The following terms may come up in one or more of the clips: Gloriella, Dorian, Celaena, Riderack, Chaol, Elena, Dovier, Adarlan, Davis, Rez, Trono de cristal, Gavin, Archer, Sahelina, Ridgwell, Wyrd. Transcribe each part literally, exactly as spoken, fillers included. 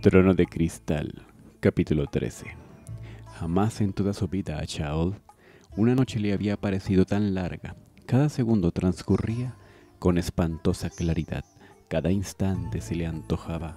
Trono de cristal, capítulo trece. Jamás en toda su vida a Chaol una noche le había parecido tan larga. Cada segundo transcurría con espantosa claridad. Cada instante se le antojaba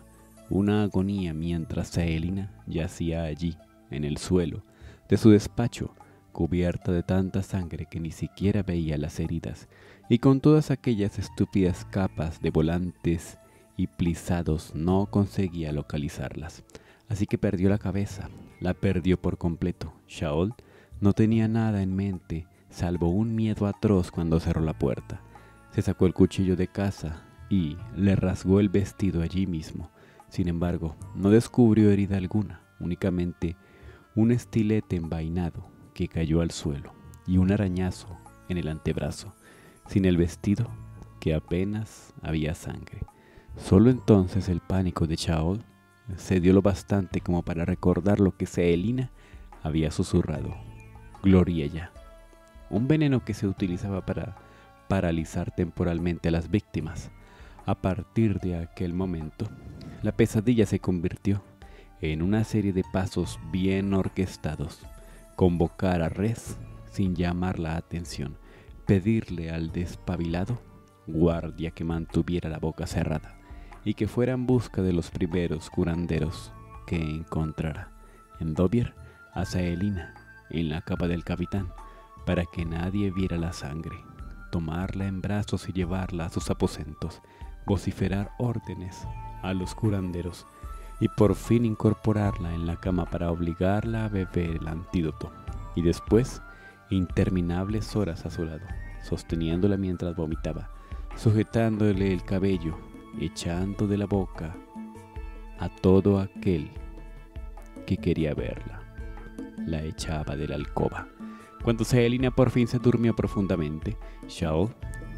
una agonía mientras Sahelina yacía allí, en el suelo de su despacho, cubierta de tanta sangre que ni siquiera veía las heridas, y con todas aquellas estúpidas capas de volantes y plisados no conseguía localizarlas, así que perdió la cabeza, la perdió por completo. Chaol no tenía nada en mente, salvo un miedo atroz cuando cerró la puerta. Se sacó el cuchillo de caza y le rasgó el vestido allí mismo. Sin embargo, no descubrió herida alguna, únicamente un estilete envainado que cayó al suelo y un arañazo en el antebrazo, sin el vestido que apenas había sangre. Solo entonces el pánico de Chaol cedió lo bastante como para recordar lo que Sahelina había susurrado. Gloriella, un veneno que se utilizaba para paralizar temporalmente a las víctimas. A partir de aquel momento, la pesadilla se convirtió en una serie de pasos bien orquestados. Convocar a Rez sin llamar la atención. Pedirle al despabilado guardia que mantuviera la boca cerrada y que fuera en busca de los primeros curanderos que encontrara en Dovier a Sahelina en la capa del capitán, para que nadie viera la sangre, tomarla en brazos y llevarla a sus aposentos, vociferar órdenes a los curanderos y por fin incorporarla en la cama para obligarla a beber el antídoto, y después interminables horas a su lado, sosteniéndola mientras vomitaba, sujetándole el cabello, echando de la boca a todo aquel que quería verla. La echaba de la alcoba. Cuando Sahelina por fin se durmió profundamente, Chaol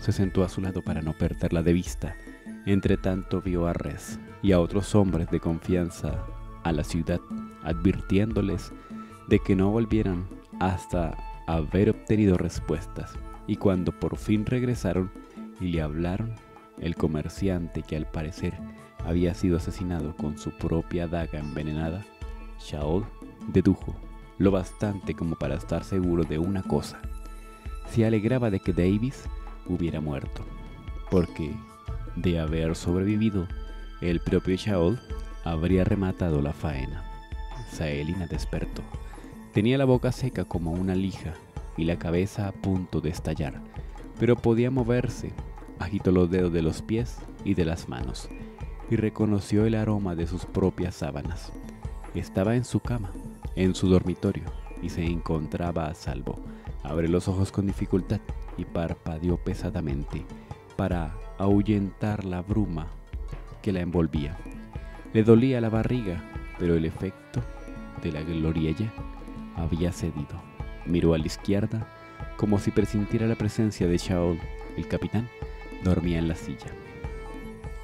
se sentó a su lado para no perderla de vista. Entretanto vio a Rez y a otros hombres de confianza a la ciudad, advirtiéndoles de que no volvieran hasta haber obtenido respuestas. Y cuando por fin regresaron y le hablaron, el comerciante, que al parecer había sido asesinado con su propia daga envenenada, Chaol dedujo lo bastante como para estar seguro de una cosa. Se alegraba de que Davis hubiera muerto, porque de haber sobrevivido, el propio Chaol habría rematado la faena. Sahelina despertó. Tenía la boca seca como una lija y la cabeza a punto de estallar, pero podía moverse. Agitó los dedos de los pies y de las manos, y reconoció el aroma de sus propias sábanas. Estaba en su cama, en su dormitorio, y se encontraba a salvo. Abrió los ojos con dificultad y parpadeó pesadamente para ahuyentar la bruma que la envolvía. Le dolía la barriga, pero el efecto de la gloriella había cedido. Miró a la izquierda, como si presintiera la presencia de Chaol. El capitán dormía en la silla,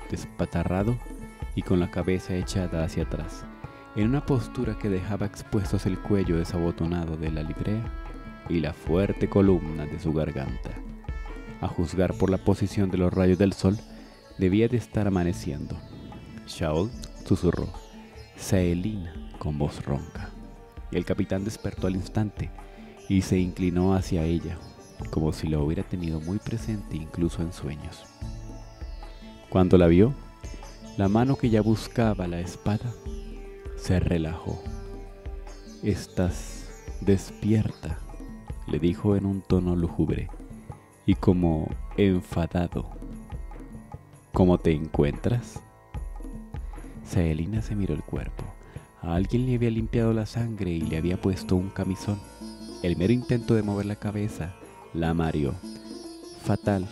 despatarrado y con la cabeza echada hacia atrás, en una postura que dejaba expuestos el cuello desabotonado de la librea y la fuerte columna de su garganta. A juzgar por la posición de los rayos del sol, debía de estar amaneciendo. Chaol susurró, Sahelina, con voz ronca. El capitán despertó al instante y se inclinó hacia ella, como si lo hubiera tenido muy presente incluso en sueños. Cuando la vio, la mano que ya buscaba la espada se relajó. «Estás despierta», le dijo en un tono lúgubre y como enfadado. «¿Cómo te encuentras?». Sahelina se miró el cuerpo. A alguien le había limpiado la sangre y le había puesto un camisón. El mero intento de mover la cabeza la mareó. Fatal,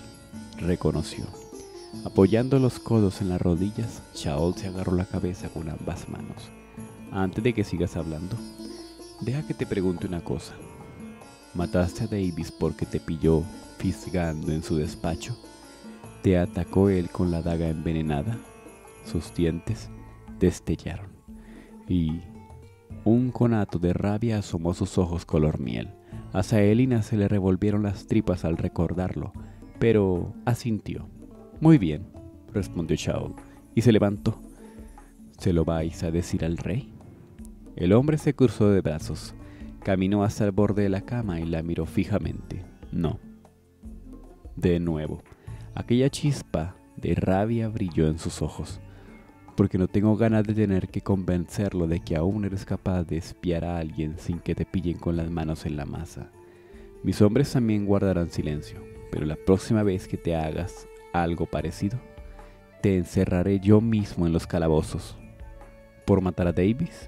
reconoció. Apoyando los codos en las rodillas, Chaol se agarró la cabeza con ambas manos. Antes de que sigas hablando, deja que te pregunte una cosa. ¿Mataste a Davis porque te pilló fisgando en su despacho? ¿Te atacó él con la daga envenenada? Sus dientes destellaron, y un conato de rabia asomó sus ojos color miel. A Sahelina se le revolvieron las tripas al recordarlo, pero asintió. «Muy bien», respondió Chaol, y se levantó. ¿Se lo vais a decir al rey? El hombre se cruzó de brazos, caminó hasta el borde de la cama y la miró fijamente. No. De nuevo, aquella chispa de rabia brilló en sus ojos. Porque no tengo ganas de tener que convencerlo de que aún eres capaz de espiar a alguien sin que te pillen con las manos en la masa. Mis hombres también guardarán silencio, pero la próxima vez que te hagas algo parecido, te encerraré yo mismo en los calabozos. ¿Por matar a Davis?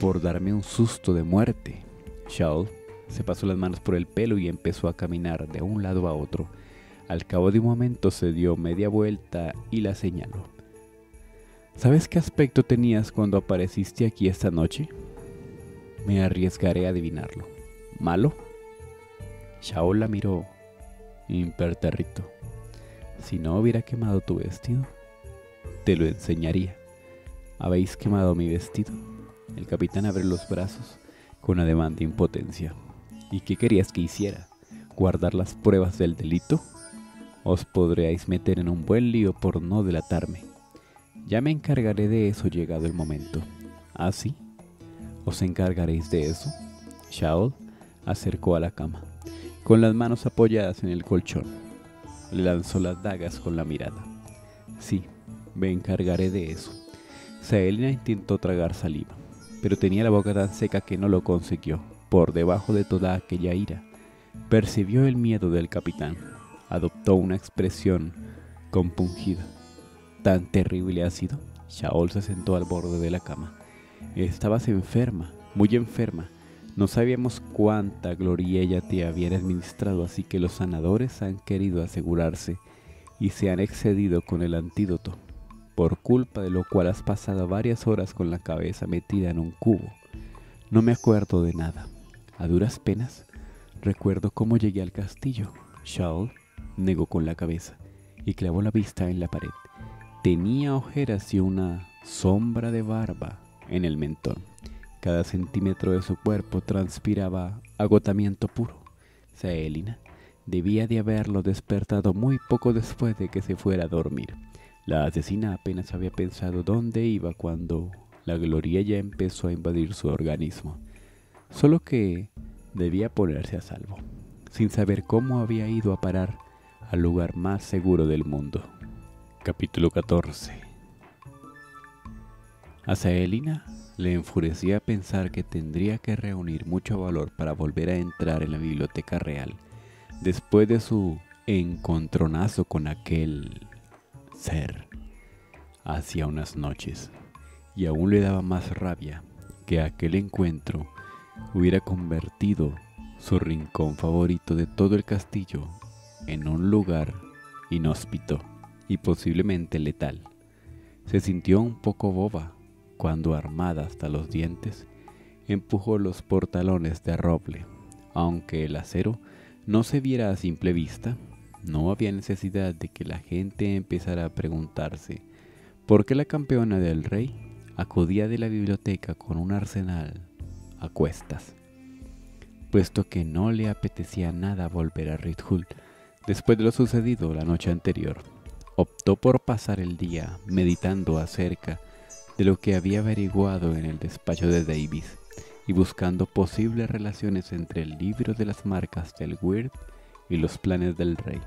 Por darme un susto de muerte. Chaol se pasó las manos por el pelo y empezó a caminar de un lado a otro. Al cabo de un momento se dio media vuelta y la señaló. ¿Sabes qué aspecto tenías cuando apareciste aquí esta noche? Me arriesgaré a adivinarlo. ¿Malo? Chaol la miró, impertérrito. Si no hubiera quemado tu vestido, te lo enseñaría. ¿Habéis quemado mi vestido? El capitán abrió los brazos con ademán de impotencia. ¿Y qué querías que hiciera? ¿Guardar las pruebas del delito? Os podríais meter en un buen lío por no delatarme. Ya me encargaré de eso llegado el momento. ¿Ah, sí? ¿Os encargaréis de eso? Chaol acercó a la cama, con las manos apoyadas en el colchón. Le lanzó las dagas con la mirada. Sí, me encargaré de eso. Sahelina intentó tragar saliva, pero tenía la boca tan seca que no lo consiguió. Por debajo de toda aquella ira, percibió el miedo del capitán. Adoptó una expresión compungida. ¿Tan terrible ha sido? Chaol se sentó al borde de la cama. Estabas enferma, muy enferma. No sabíamos cuánta gloria ella te había administrado, así que los sanadores han querido asegurarse y se han excedido con el antídoto, por culpa de lo cual has pasado varias horas con la cabeza metida en un cubo. No me acuerdo de nada. A duras penas, recuerdo cómo llegué al castillo. Chaol negó con la cabeza y clavó la vista en la pared. Tenía ojeras y una sombra de barba en el mentón. Cada centímetro de su cuerpo transpiraba agotamiento puro. Sahelina debía de haberlo despertado muy poco después de que se fuera a dormir. La asesina apenas había pensado dónde iba cuando la gloria ya empezó a invadir su organismo. Solo que debía ponerse a salvo, sin saber cómo había ido a parar al lugar más seguro del mundo. Capítulo catorce. A Sahelina le enfurecía pensar que tendría que reunir mucho valor para volver a entrar en la biblioteca real después de su encontronazo con aquel ser hacía unas noches, y aún le daba más rabia que aquel encuentro hubiera convertido su rincón favorito de todo el castillo en un lugar inhóspito y posiblemente letal. Se sintió un poco boba cuando, armada hasta los dientes, empujó los portalones de roble. Aunque el acero no se viera a simple vista, no había necesidad de que la gente empezara a preguntarse por qué la campeona del rey acudía de la biblioteca con un arsenal a cuestas, puesto que no le apetecía nada volver a Ridgwell después de lo sucedido la noche anterior. Optó por pasar el día meditando acerca de lo que había averiguado en el despacho de Davis y buscando posibles relaciones entre el libro de las marcas del Wyrd y los planes del rey.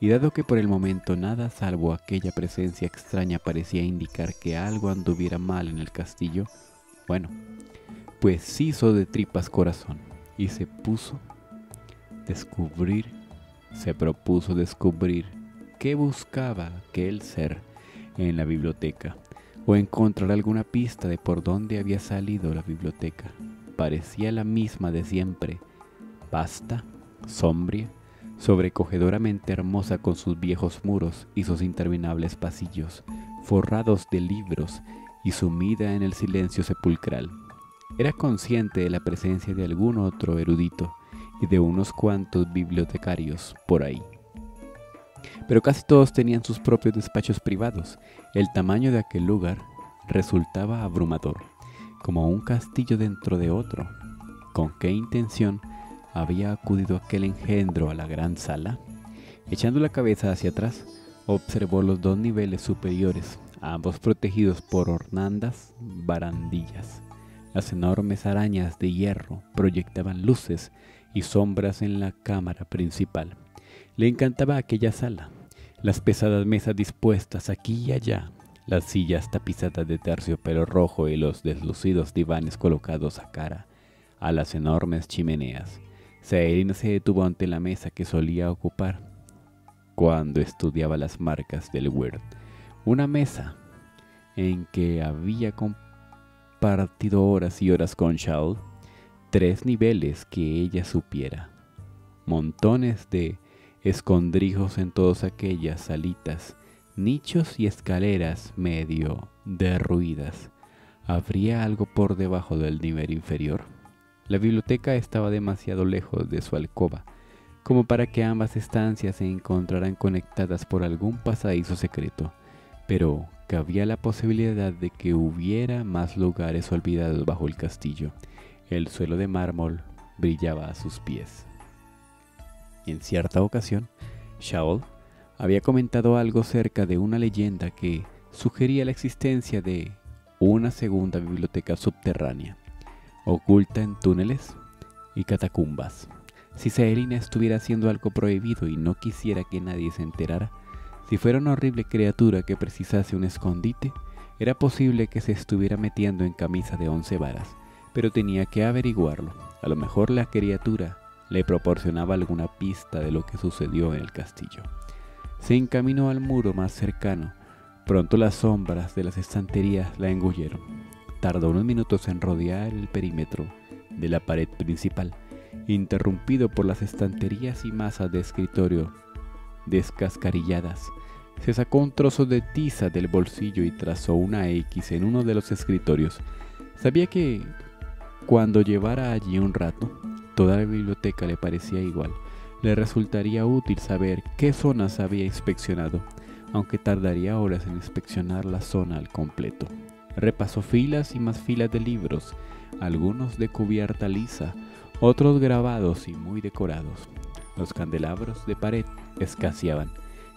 Y dado que por el momento nada salvo aquella presencia extraña parecía indicar que algo anduviera mal en el castillo, bueno, pues hizo de tripas corazón y se puso descubrir, se propuso descubrir ¿qué buscaba aquel ser en la biblioteca? ¿O encontrar alguna pista de por dónde había salido la biblioteca? Parecía la misma de siempre, vasta, sombría, sobrecogedoramente hermosa con sus viejos muros y sus interminables pasillos, forrados de libros y sumida en el silencio sepulcral. Era consciente de la presencia de algún otro erudito y de unos cuantos bibliotecarios por ahí. Pero casi todos tenían sus propios despachos privados. El tamaño de aquel lugar resultaba abrumador, como un castillo dentro de otro. ¿Con qué intención había acudido aquel engendro a la gran sala? Echando la cabeza hacia atrás, observó los dos niveles superiores, ambos protegidos por hornandas barandillas. Las enormes arañas de hierro proyectaban luces y sombras en la cámara principal. Le encantaba aquella sala, las pesadas mesas dispuestas aquí y allá, las sillas tapizadas de terciopelo rojo y los deslucidos divanes colocados a cara a las enormes chimeneas. Sahelina se detuvo ante la mesa que solía ocupar cuando estudiaba las marcas del Wyrd, una mesa en que había compartido horas y horas con Chaol, tres niveles que ella supiera, montones de escondrijos en todas aquellas salitas, nichos y escaleras medio derruidas. ¿Habría algo por debajo del nivel inferior? La biblioteca estaba demasiado lejos de su alcoba como para que ambas estancias se encontraran conectadas por algún pasadizo secreto, pero cabía la posibilidad de que hubiera más lugares olvidados bajo el castillo. El suelo de mármol brillaba a sus pies. En cierta ocasión, Chaol había comentado algo cerca de una leyenda que sugería la existencia de una segunda biblioteca subterránea, oculta en túneles y catacumbas. Si Sahelina estuviera haciendo algo prohibido y no quisiera que nadie se enterara, si fuera una horrible criatura que precisase un escondite, era posible que se estuviera metiendo en camisa de once varas, pero tenía que averiguarlo. A lo mejor la criatura le proporcionaba alguna pista de lo que sucedió en el castillo. Se encaminó al muro más cercano. Pronto las sombras de las estanterías la engulleron. Tardó unos minutos en rodear el perímetro de la pared principal, interrumpido por las estanterías y masas de escritorio descascarilladas. Se sacó un trozo de tiza del bolsillo y trazó una X en uno de los escritorios. Sabía que cuando llevara allí un rato, toda la biblioteca le parecía igual. Le resultaría útil saber qué zonas había inspeccionado, aunque tardaría horas en inspeccionar la zona al completo. Repasó filas y más filas de libros, algunos de cubierta lisa, otros grabados y muy decorados. Los candelabros de pared escaseaban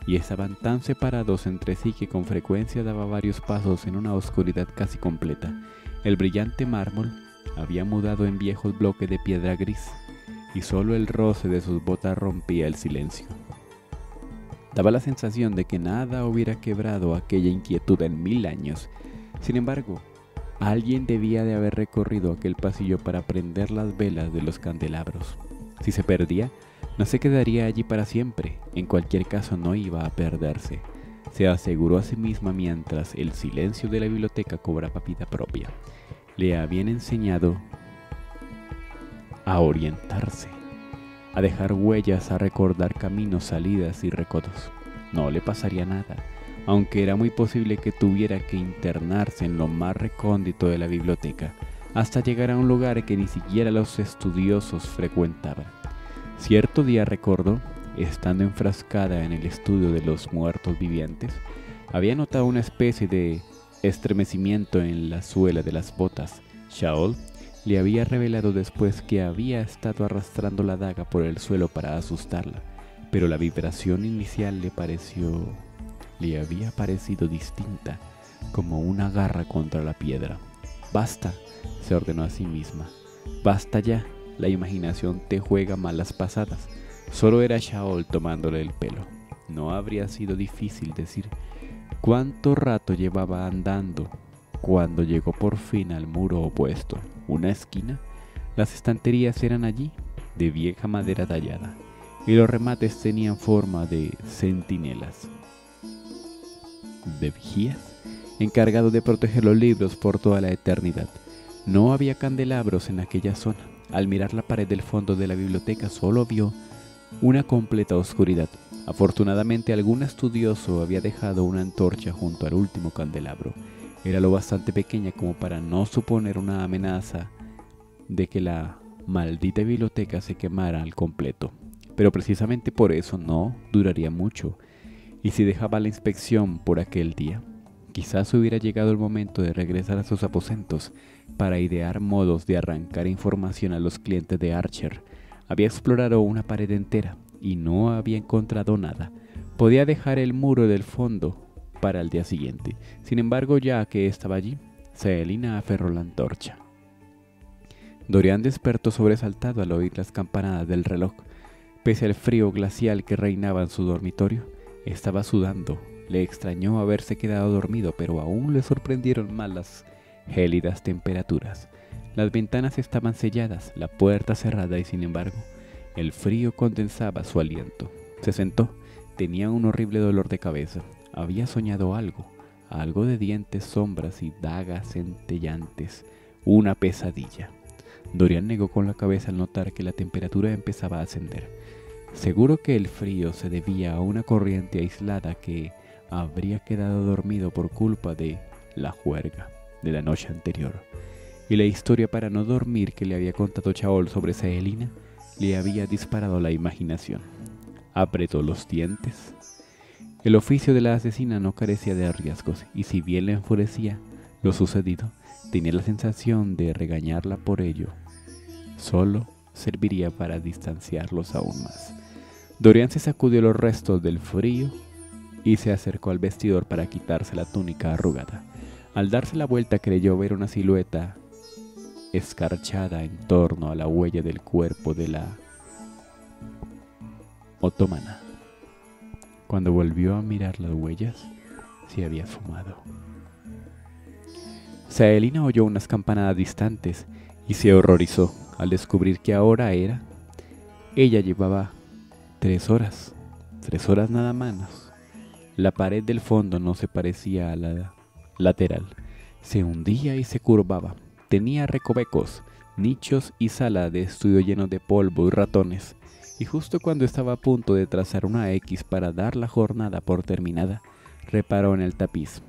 y estaban tan separados entre sí que con frecuencia daba varios pasos en una oscuridad casi completa. El brillante mármol había mudado en viejos bloques de piedra gris, y solo el roce de sus botas rompía el silencio. Daba la sensación de que nada hubiera quebrado aquella inquietud en mil años. Sin embargo, alguien debía de haber recorrido aquel pasillo para prender las velas de los candelabros. Si se perdía, no se quedaría allí para siempre. En cualquier caso, no iba a perderse, se aseguró a sí misma mientras el silencio de la biblioteca cobraba vida propia. Le habían enseñado a orientarse, a dejar huellas, a recordar caminos, salidas y recodos. No le pasaría nada, aunque era muy posible que tuviera que internarse en lo más recóndito de la biblioteca, hasta llegar a un lugar que ni siquiera los estudiosos frecuentaban. Cierto día recordó, estando enfrascada en el estudio de los muertos vivientes, había notado una especie de estremecimiento en la suela de las botas. Chaol le había revelado después que había estado arrastrando la daga por el suelo para asustarla, pero la vibración inicial le pareció... le había parecido distinta, como una garra contra la piedra. «Basta», se ordenó a sí misma. «Basta ya, la imaginación te juega malas pasadas». Solo era Chaol tomándole el pelo. No habría sido difícil decir cuánto rato llevaba andando cuando llegó por fin al muro opuesto. Una esquina, las estanterías eran allí, de vieja madera tallada, y los remates tenían forma de centinelas, de vigías, encargados de proteger los libros por toda la eternidad. No había candelabros en aquella zona. Al mirar la pared del fondo de la biblioteca solo vio una completa oscuridad. Afortunadamente, algún estudioso había dejado una antorcha junto al último candelabro. Era lo bastante pequeña como para no suponer una amenaza de que la maldita biblioteca se quemara al completo. Pero precisamente por eso no duraría mucho, y si dejaba la inspección por aquel día, quizás hubiera llegado el momento de regresar a sus aposentos para idear modos de arrancar información a los clientes de Archer. Había explorado una pared entera y no había encontrado nada. Podía dejar el muro del fondo para el día siguiente. Sin embargo, ya que estaba allí, Sahelina aferró la antorcha. Dorian despertó sobresaltado al oír las campanadas del reloj. Pese al frío glacial que reinaba en su dormitorio, estaba sudando. Le extrañó haberse quedado dormido, pero aún le sorprendieron más las gélidas temperaturas. Las ventanas estaban selladas, la puerta cerrada y sin embargo, el frío condensaba su aliento. Se sentó. Tenía un horrible dolor de cabeza. Había soñado algo, algo de dientes, sombras y dagas centellantes. Una pesadilla. Dorian negó con la cabeza al notar que la temperatura empezaba a ascender. Seguro que el frío se debía a una corriente aislada que habría quedado dormido por culpa de la juerga de la noche anterior. Y la historia para no dormir que le había contado Chaol sobre Sahelina le había disparado la imaginación. Apretó los dientes. El oficio de la asesina no carecía de riesgos, y si bien le enfurecía lo sucedido, tenía la sensación de regañarla por ello. Solo serviría para distanciarlos aún más. Dorian se sacudió los restos del frío y se acercó al vestidor para quitarse la túnica arrugada. Al darse la vuelta creyó ver una silueta escarchada en torno a la huella del cuerpo de la otomana. Cuando volvió a mirar las huellas, se había esfumado. Sahelina oyó unas campanadas distantes y se horrorizó al descubrir que ahora era. Ella llevaba tres horas, tres horas nada menos. La pared del fondo no se parecía a la lateral. Se hundía y se curvaba. Tenía recovecos, nichos y sala de estudio llenos de polvo y ratones. Y justo cuando estaba a punto de trazar una X para dar la jornada por terminada, reparó en el tapiz.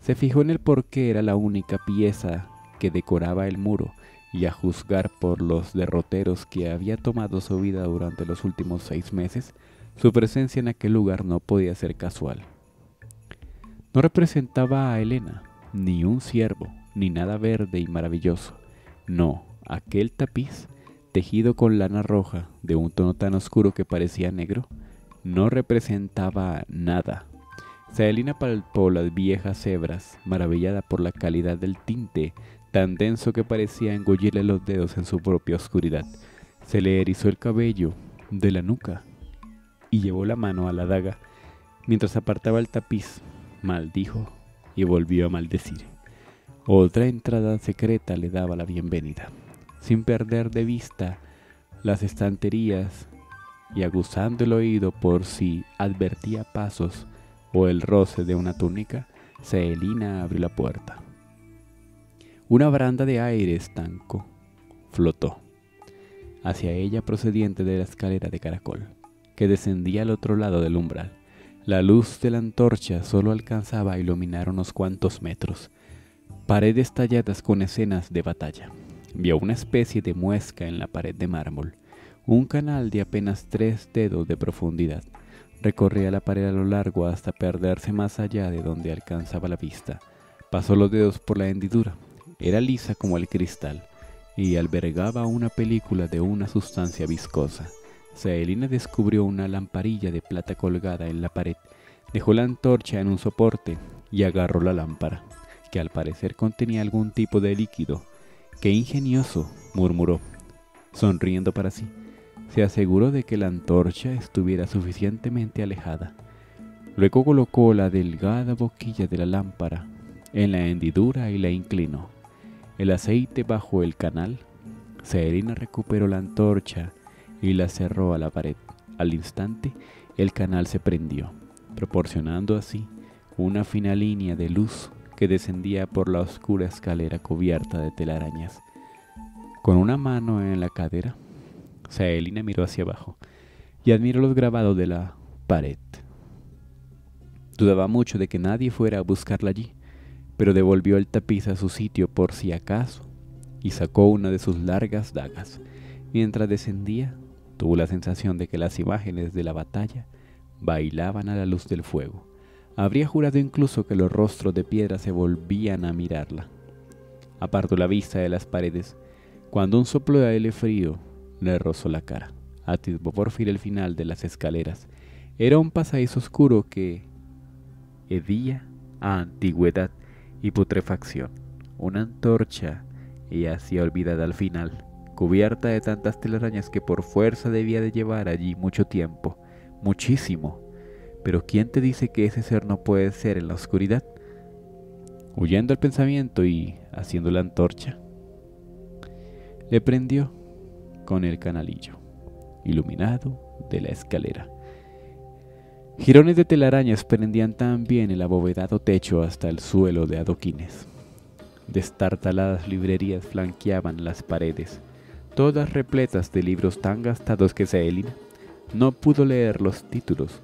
Se fijó en el porqué era la única pieza que decoraba el muro, y a juzgar por los derroteros que había tomado su vida durante los últimos seis meses, su presencia en aquel lugar no podía ser casual. No representaba a Elena, ni un ciervo, ni nada verde y maravilloso. No, aquel tapiz, tejido con lana roja, de un tono tan oscuro que parecía negro, no representaba nada. Sahelina palpó las viejas hebras, maravillada por la calidad del tinte, tan denso que parecía engullirle los dedos en su propia oscuridad. Se le erizó el cabello de la nuca y llevó la mano a la daga. Mientras apartaba el tapiz, maldijo y volvió a maldecir. Otra entrada secreta le daba la bienvenida. Sin perder de vista las estanterías y aguzando el oído por si advertía pasos o el roce de una túnica, Sahelina abrió la puerta. Una baranda de aire estanco flotó hacia ella procediente de la escalera de caracol, que descendía al otro lado del umbral. La luz de la antorcha solo alcanzaba a iluminar unos cuantos metros, paredes talladas con escenas de batalla. Vio una especie de muesca en la pared de mármol. Un canal de apenas tres dedos de profundidad. Recorría la pared a lo largo hasta perderse más allá de donde alcanzaba la vista. Pasó los dedos por la hendidura. Era lisa como el cristal y albergaba una película de una sustancia viscosa. Sahelina descubrió una lamparilla de plata colgada en la pared. Dejó la antorcha en un soporte y agarró la lámpara, que al parecer contenía algún tipo de líquido. —¡Qué ingenioso! —murmuró, sonriendo para sí. Se aseguró de que la antorcha estuviera suficientemente alejada. Luego colocó la delgada boquilla de la lámpara en la hendidura y la inclinó. El aceite bajó el canal. Sahelina recuperó la antorcha y la cerró a la pared. Al instante, el canal se prendió, proporcionando así una fina línea de luz que descendía por la oscura escalera cubierta de telarañas. Con una mano en la cadera, Sahelina miró hacia abajo y admiró los grabados de la pared. Dudaba mucho de que nadie fuera a buscarla allí, pero devolvió el tapiz a su sitio por si acaso y sacó una de sus largas dagas. Mientras descendía, tuvo la sensación de que las imágenes de la batalla bailaban a la luz del fuego. Habría jurado incluso que los rostros de piedra se volvían a mirarla. Apartó la vista de las paredes, cuando un soplo de aire frío le rozó la cara. Atisbó por fin el final de las escaleras. Era un pasadizo oscuro que hedía a antigüedad y putrefacción, una antorcha y así olvidada al final, cubierta de tantas telarañas que por fuerza debía de llevar allí mucho tiempo, muchísimo. Pero ¿quién te dice que ese ser no puede ser en la oscuridad? Huyendo al pensamiento y haciendo la antorcha, le prendió con el canalillo, iluminado de la escalera. Jirones de telarañas prendían también el abovedado techo hasta el suelo de adoquines. Destartaladas librerías flanqueaban las paredes, todas repletas de libros tan gastados que Sahelina no pudo leer los títulos.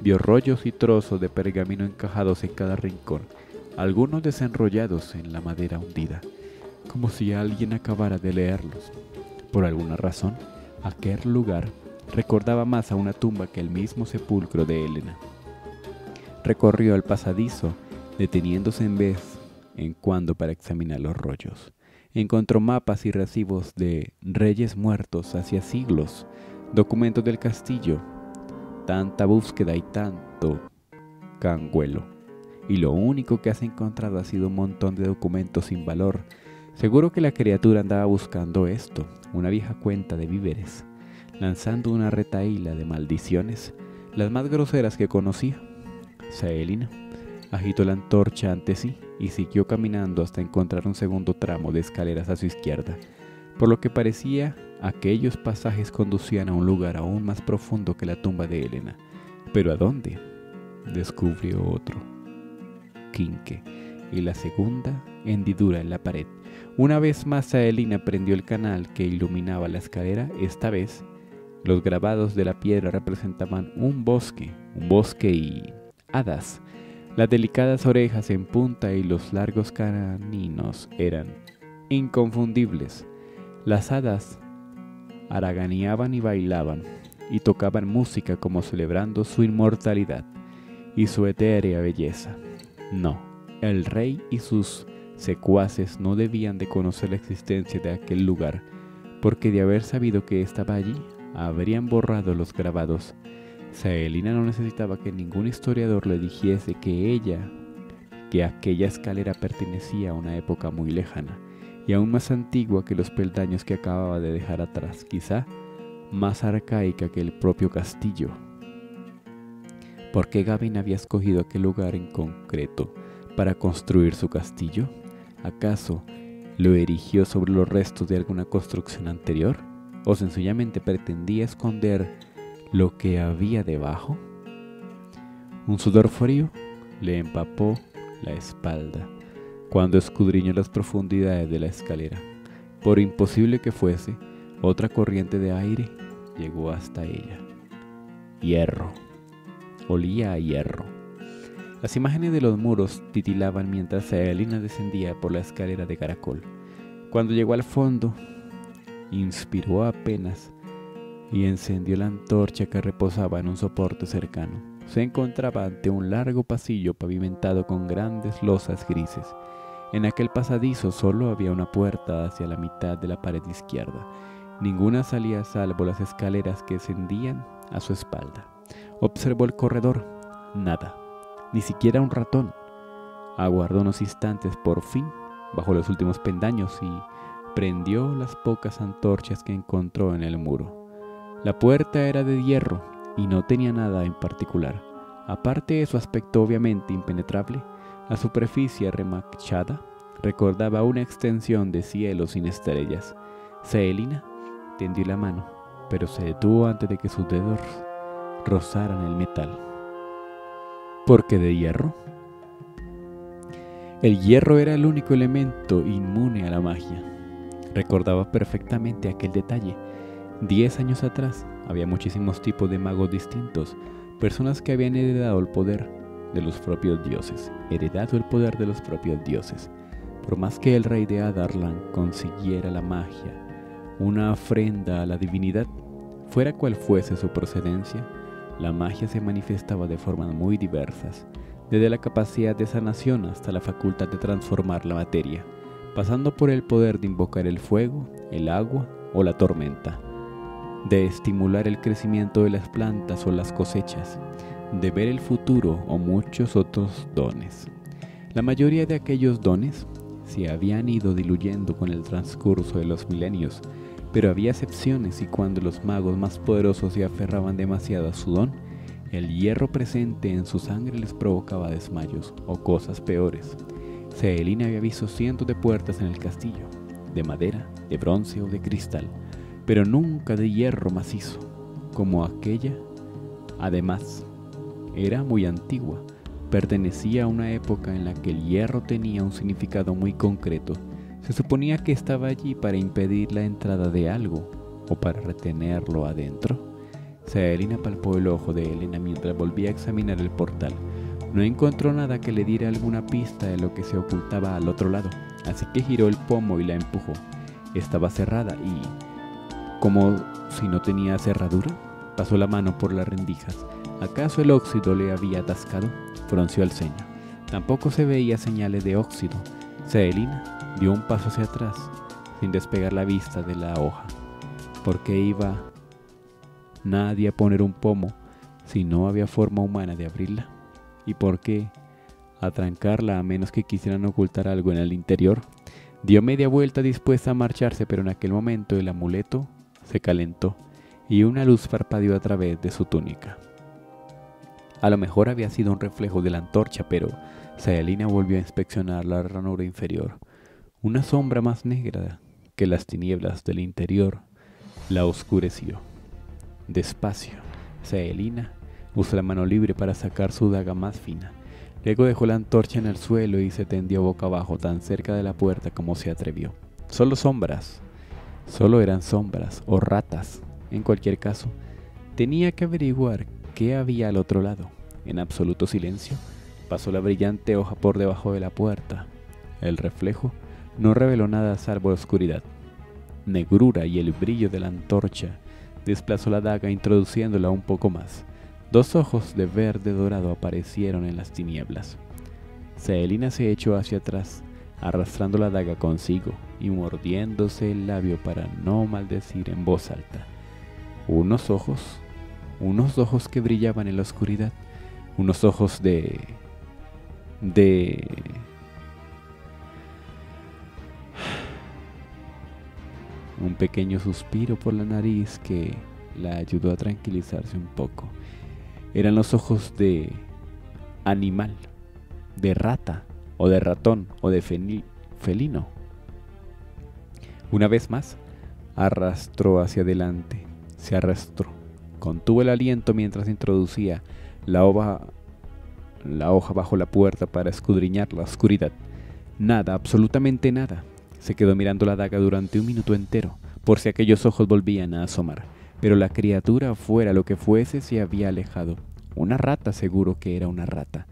Vio rollos y trozos de pergamino encajados en cada rincón, algunos desenrollados en la madera hundida, como si alguien acabara de leerlos. Por alguna razón, aquel lugar recordaba más a una tumba que el mismo sepulcro de Elena. Recorrió el pasadizo, deteniéndose en vez en cuando para examinar los rollos. Encontró mapas y recibos de reyes muertos hacia siglos, documentos del castillo. Tanta búsqueda y tanto canguelo, y lo único que has encontrado ha sido un montón de documentos sin valor. Seguro que la criatura andaba buscando esto, una vieja cuenta de víveres, lanzando una retahíla de maldiciones, las más groseras que conocía. Sahelina agitó la antorcha ante sí y siguió caminando hasta encontrar un segundo tramo de escaleras a su izquierda. Por lo que parecía, aquellos pasajes conducían a un lugar aún más profundo que la tumba de Elena. ¿Pero a dónde? Descubrió otro quinque y la segunda hendidura en la pared. Una vez más Sahelina prendió el canal que iluminaba la escalera. Esta vez, los grabados de la piedra representaban un bosque, un bosque y hadas. Las delicadas orejas en punta y los largos caninos eran inconfundibles. Las hadas haraganeaban y bailaban, y tocaban música como celebrando su inmortalidad y su etérea belleza. No, el rey y sus secuaces no debían de conocer la existencia de aquel lugar, porque de haber sabido que estaba allí, habrían borrado los grabados. Sahelina no necesitaba que ningún historiador le dijese que ella, que aquella escalera pertenecía a una época muy lejana, y aún más antigua que los peldaños que acababa de dejar atrás, quizá más arcaica que el propio castillo. ¿Por qué Gavin había escogido aquel lugar en concreto para construir su castillo? ¿Acaso lo erigió sobre los restos de alguna construcción anterior? ¿O sencillamente pretendía esconder lo que había debajo? Un sudor frío le empapó la espalda cuando escudriñó las profundidades de la escalera. Por imposible que fuese, otra corriente de aire llegó hasta ella. Hierro. Olía a hierro. Las imágenes de los muros titilaban mientras Sahelina descendía por la escalera de caracol. Cuando llegó al fondo, inspiró apenas y encendió la antorcha que reposaba en un soporte cercano. Se encontraba ante un largo pasillo pavimentado con grandes losas grises. En aquel pasadizo solo había una puerta hacia la mitad de la pared izquierda. Ninguna salía salvo las escaleras que ascendían a su espalda. Observó el corredor. Nada. Ni siquiera un ratón. Aguardó unos instantes, por fin, bajo los últimos pendaños y prendió las pocas antorchas que encontró en el muro. La puerta era de hierro y no tenía nada en particular. Aparte de su aspecto obviamente impenetrable, la superficie remachada recordaba una extensión de cielo sin estrellas. Sahelina tendió la mano, pero se detuvo antes de que sus dedos rozaran el metal. ¿Por qué de hierro? El hierro era el único elemento inmune a la magia. Recordaba perfectamente aquel detalle. Diez años atrás había muchísimos tipos de magos distintos, personas que habían heredado el poder de los propios dioses, heredado el poder de los propios dioses. Por más que el rey de Adarlan consiguiera la magia, una ofrenda a la divinidad, fuera cual fuese su procedencia, la magia se manifestaba de formas muy diversas, desde la capacidad de sanación hasta la facultad de transformar la materia, pasando por el poder de invocar el fuego, el agua o la tormenta, de estimular el crecimiento de las plantas o las cosechas, de ver el futuro o muchos otros dones. La mayoría de aquellos dones se habían ido diluyendo con el transcurso de los milenios, pero había excepciones y cuando los magos más poderosos se aferraban demasiado a su don, el hierro presente en su sangre les provocaba desmayos o cosas peores. Celaena había visto cientos de puertas en el castillo, de madera, de bronce o de cristal, pero nunca de hierro macizo, como aquella. Además, era muy antigua, pertenecía a una época en la que el hierro tenía un significado muy concreto. Se suponía que estaba allí para impedir la entrada de algo, o para retenerlo adentro. Sahelina palpó el ojo de Elena mientras volvía a examinar el portal. No encontró nada que le diera alguna pista de lo que se ocultaba al otro lado, así que giró el pomo y la empujó. Estaba cerrada y, como si no tenía cerradura, pasó la mano por las rendijas. ¿Acaso el óxido le había atascado? Frunció el ceño. Tampoco se veía señales de óxido. Sahelina dio un paso hacia atrás, sin despegar la vista de la hoja. ¿Por qué iba nadie a poner un pomo si no había forma humana de abrirla? ¿Y por qué atrancarla a menos que quisieran ocultar algo en el interior? Dio media vuelta dispuesta a marcharse, pero en aquel momento el amuleto se calentó y una luz parpadeó a través de su túnica. A lo mejor había sido un reflejo de la antorcha, pero Sahelina volvió a inspeccionar la ranura inferior. Una sombra más negra que las tinieblas del interior la oscureció. Despacio, Sahelina usó la mano libre para sacar su daga más fina. Luego dejó la antorcha en el suelo y se tendió boca abajo tan cerca de la puerta como se atrevió. Solo sombras. Solo eran sombras o ratas. En cualquier caso, tenía que averiguar qué había al otro lado. En absoluto silencio, pasó la brillante hoja por debajo de la puerta. El reflejo no reveló nada salvo la oscuridad, negrura y el brillo de la antorcha. Desplazó la daga introduciéndola un poco más. Dos ojos de verde dorado aparecieron en las tinieblas. Sahelina se echó hacia atrás, arrastrando la daga consigo y mordiéndose el labio para no maldecir en voz alta. Unos ojos, unos ojos que brillaban en la oscuridad, unos ojos de... de... Un pequeño suspiro por la nariz que la ayudó a tranquilizarse un poco. Eran los ojos de animal, de rata, o de ratón, o de felino. Una vez más, arrastró hacia adelante, se arrastró, contuvo el aliento mientras introducía la hoja, la hoja bajo la puerta para escudriñar la oscuridad. Nada, absolutamente nada. Se quedó mirando la daga durante un minuto entero, por si aquellos ojos volvían a asomar. Pero la criatura, fuera lo que fuese, se había alejado. Una rata, seguro que era una rata.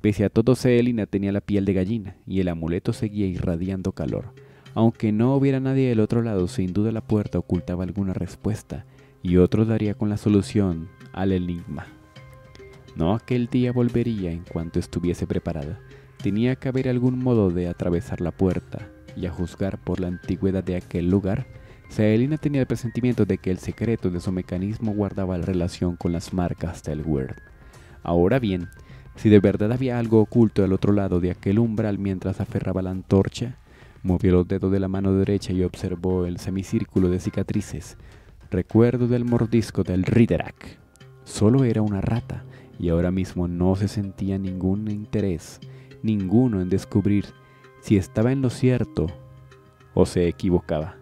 Pese a todo, Celaena tenía la piel de gallina, y el amuleto seguía irradiando calor. Aunque no hubiera nadie del otro lado, sin duda la puerta ocultaba alguna respuesta, y otro daría con la solución al enigma. No, aquel día volvería en cuanto estuviese preparada. Tenía que haber algún modo de atravesar la puerta. Y a juzgar por la antigüedad de aquel lugar, Sahelina tenía el presentimiento de que el secreto de su mecanismo guardaba relación con las marcas del Wyrd. Ahora bien, si de verdad había algo oculto al otro lado de aquel umbral mientras aferraba la antorcha, movió los dedos de la mano derecha y observó el semicírculo de cicatrices. Recuerdo del mordisco del Riderack. Solo era una rata, y ahora mismo no se sentía ningún interés, ninguno en descubrir si estaba en lo cierto o se equivocaba.